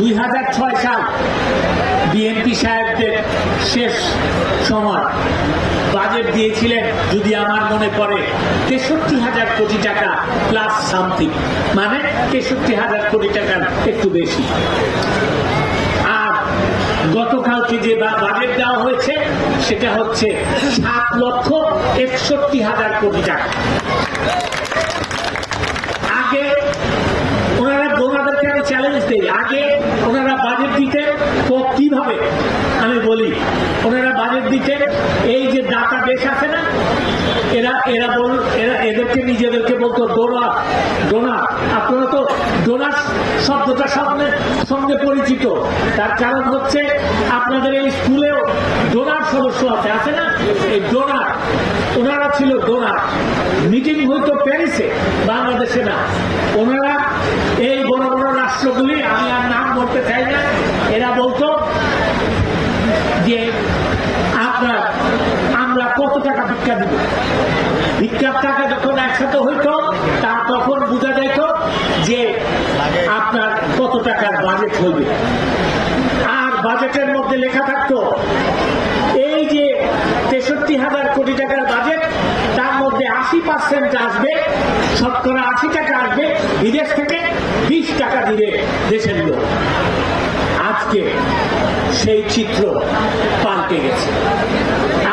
2006 সাল বিএনপি সাহেবদের শেষ সময় বাজেট দিয়েছিলেন যদি আমার মনে পড়ে 63000 কোটি টাকা প্লাস সামথিং মানে 63000 কোটি টাকা একটু বেশি আর গতকালকে যে বাজেট দেওয়া হয়েছে সেটা হচ্ছে 7,61,000 কোটি টাকা আগে ওনারা গোনাদেরকে আমি চ্যালেঞ্জ দেই আগে ওনারা বাজেট দিতে কিভাবে আমি বলি ওনারা বাজেট দিতে এই যে দাতা দেশ আছে না এরা এরা বল এরা এদেরকে নিজেদেরকে বলতো ডোনার ডোনার আপনারা তো ডোনার শব্দটার সামনে সঙ্গে পরিচিত তার কারণ হচ্ছে আপনাদের এই স্কুলেও ডোনার সদস্য আছে আছে না এই ডোনার ওনারা ছিল ডোনার মিটিং হয়তো প্যারিসে বাংলাদেশে না ওনারা এই বড় বড় রাষ্ট্রগুলি আমি আর নাম বলতে চাই না এরা বলতো যে আপনার আমরা কত টাকা ভিক্ষা দিব ভিক্ষার টাকা যখন একসাথে হইত তা তখন বোঝা যাইত যে আপনার কত টাকার বাজেট হইবে আর বাজেটের মধ্যে লেখা থাকতো এই যে ৬৩,০০০ কোটি টাকার বাজেট তার মধ্যে ৮০% আসবে শতকরা ৮০ টাকা আসবে বিদেশ থেকে ২০ টাকা দিবে দেশের লোক আজকে সেই চিত্র পাল্টে গেছে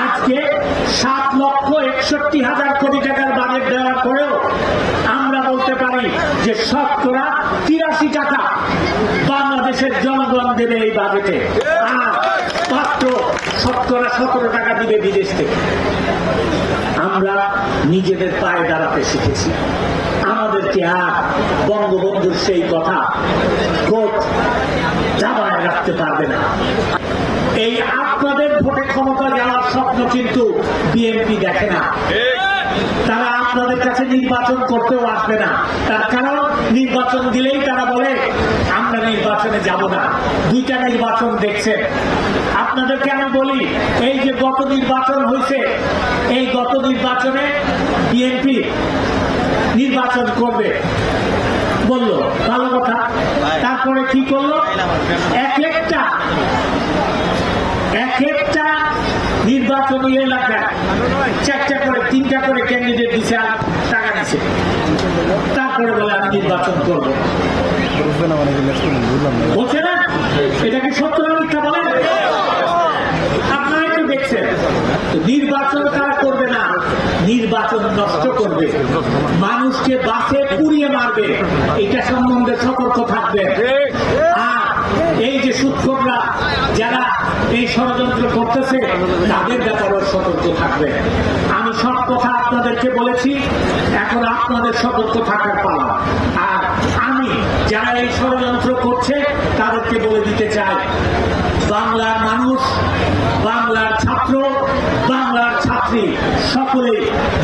আজকে 7,৬১,০০০ কোটি টাকার বাজেট দেওয়ার পরেও আমরা বলতে পারি যে শতকরা ৮৩ টাকা বাংলাদেশের জনগণ দেবে এই বাজেটে আর মাত্র শতকরা ১৭ টাকা দিবে বিদেশ থেকে আমরা নিজেদের পায়ে দাঁড়াতে শিখেছি আমাদেরকে আর বঙ্গবন্ধুর সেই কথা কোট জামায় রাখতে পারবে না এই আপনাদের ভোটে ক্ষমতা যাওয়ার স্বপ্ন কিন্তু বিএনপি দেখে না তারা আপনাদের কাছে নির্বাচন করতেও আসবে না তার কারণ নির্বাচন দিলেই তারা বলে আমরা নির্বাচনে যাব না দুইটা নির্বাচন দেখছেন আপনাদেরকে আমি বলি এই যে গত নির্বাচন হয়েছে এই গত নির্বাচনে বিএনপি নির্বাচন করবে বলল ভালো কথা তারপরে কি করলো এক একটা নির্বাচনী এলাকায় চারটা করে তিনটা করে ক্যান্ডিডেট দিচ্ছে আর টাকা দিচ্ছে তারপরে বলে আমি নির্বাচন করবো বলছে না এটাকে সত্য মিথ্যা বলে আপনারা তো দেখছেন নির্বাচন তারা করবে না নির্বাচন নষ্ট করবে মানুষকে বাসে পুড়িয়ে মারবে এটা সম্বন্ধে সতর্ক থাকবে আর এই যে সুৎখোররা যারা এই ষড়যন্ত্র করতেছে তাদের ব্যাপারেও সতর্ক থাকবে আমি সব কথা আপনাদেরকে বলেছি এখন আপনাদের সতর্ক থাকার পালা আর আমি যারা এই ষড়যন্ত্র করছে তাদেরকে বলে দিতে চাই বাংলার মানুষ বাংলার ছাত্র বাংলার ছাত্রী সকলে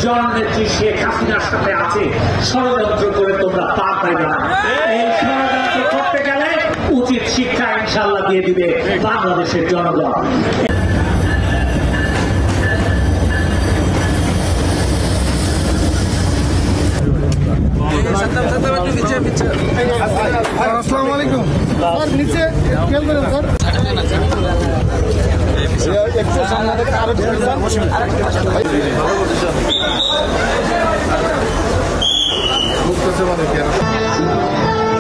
জননেত্রী শেখ হাসিনার সাথে আছে ষড়যন্ত্র করে তোমরা পার পাইবে না এই ষড়যন্ত্র করতে গেলে উচিত শিক্ষা ইনশাল্লাহ দিয়ে দিবে বাংলাদেশের জনগণ আসসালামু আলাইকুম নিচে খেয়াল করেন স্যার